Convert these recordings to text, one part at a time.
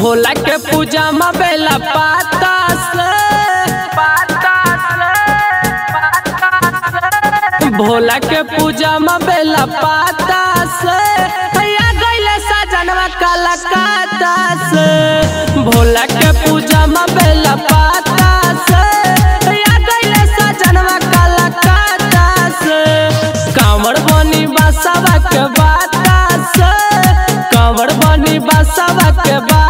भोला के पूजा में बेला पाता से, भोला के पूजा में बेला पाता से, हैया गइले साजनवा काला काता से, भोला के पूजा में बेला पाता से, हैया गइले साजनवा काला काता से, कांवर बनी बसवा के बाता से, कांवर बनी बसवा के बात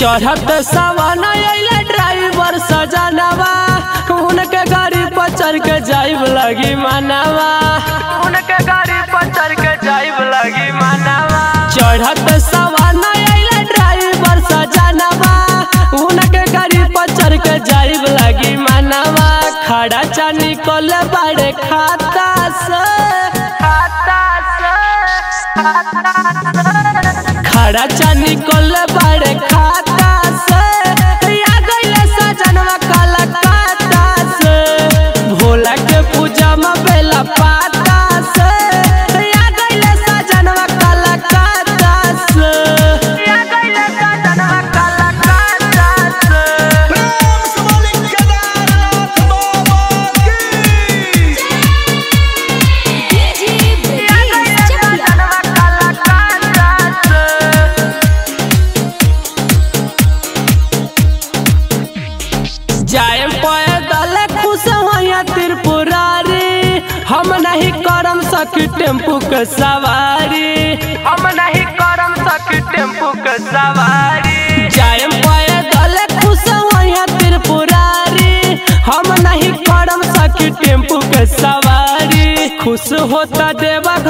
चढ़त सावन आइले ड्राइवर सजनवा, उनके गाड़ी पर चढ़ के जाइब लगी मानवा, उनके गाड़ी पर चढ़ के जाइब लगी मानवा, चढ़त सावन आइले ड्राइवर सजनवा, उनके गाड़ी पर चढ़ के जाइब लगी मानवा, खड़ा चानी कोल बड़े खाता से, खाता से, खड़ा चानी कोल बड़े खाता टेम्पू के सवारी, हम नहीं करम सके टेम्पू के सवारी, जायम पैदल खुश होया त्रिपुरारी, हम नहीं करम सके टेम्पू के सवारी, खुश होता देवा घर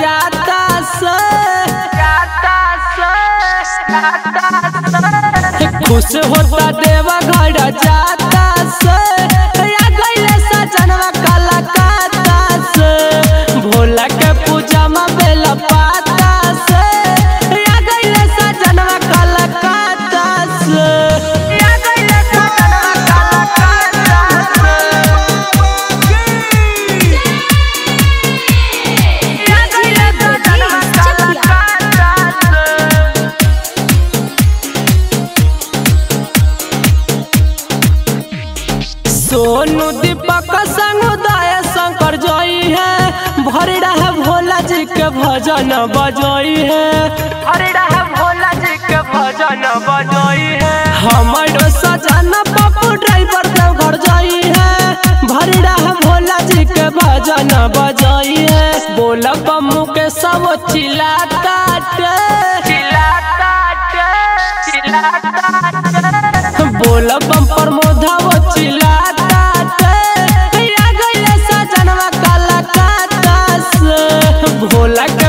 जाता से, जाता से, जाता से, खुश होता देवा घर जाता से, या गइले सजनवा काला काता से, भोला के पूजा में बेला पाता से, या गइले सजनवा काला काता से, या गइले सजनवा काला काता से, या गइले सजनवा काला काता से। सोनू दीपक संग उदय शंकर जोई है, भरड़ा है भोला जी के भजन बजोई है, भरड़ा है भोला जी के भजन बजोई है, हमारो सजन पप्पू ड्राइवर देवघर जाई है, भरड़ा है भोला जी के भजन बजोई है, बोला पम्मू के सब चिल्लाता टे, चिल्लाता टे, चिल्लाता टे, बोला पम प्रमोदा वो चिल्लाता टे, भोला के